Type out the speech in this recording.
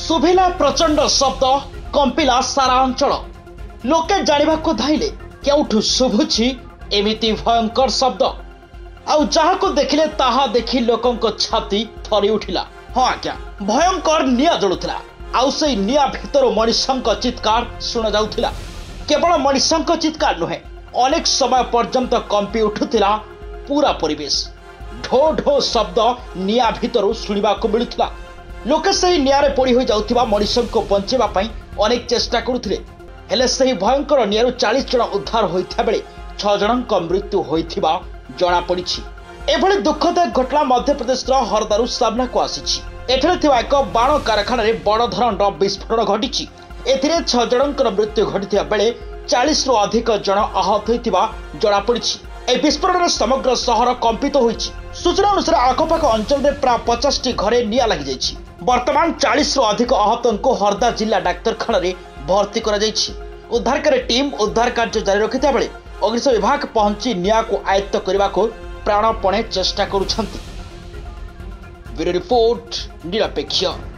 सुभिला प्रचंड शब्द कंपिला सारा अंचल। लोके जाणिबाकू धाइले केउठु शुभुछि एमिति भयंकर शब्द। आउ जाहाकू देखिले ताहा देखि लोकंको छाती थरी उठिला। हां आज्ञा, भयंकर निया जळुथिला। आउ सेई निया भितरो मनिषंको चित्कार सुना जाउथिला। केवल मनिषंको चित्कार नहे, अनेक समय पर्यंत कंपि उठुथिला पूरा परिवेश। ढो ढो शब्द निया भितरो सुनिबाकू मिलुथिला। लोके सही नियारे पड़ी हो जाउथिबा मनुष्य को बंचेबा पई अनेक चेष्टा करुथिले। हेले सही भयंकर नियारु 40 जण उद्धार होइथा बेले 6 जणक मृत्यु होइथिबा जणा पड़िछि। एभले दुखदायक घटना मध्यप्रदेश रो हरदारु सामना को आसीछि। एठरे थिबा एक बाण कारखाना रे बड़ धरणर विस्फोटन घटिछि। एथिरे 6 जणक मृत्यु घटिथिया बेले 40 रो अधिक जण आहत होइथिबा जणा पड़िछि। ए विस्फोटन समग्र शहर कंपित होइछि। सूचना अनुसार आखपाख अंचल रे प्राय 50 टी घरे निया लागि जाइछि। वर्तमान 40 रु अधिक आहतों को हरदा जिला डाक्तखाना भर्ती उद्धारकारी टीम उद्धार कार्य जारी रखि बेले अग्निशम विभाग पहुंची निया को आयत्त करने को प्राणपणे चेष्टा करुछंती। ब्यूरो रिपोर्ट निरपेक्ष।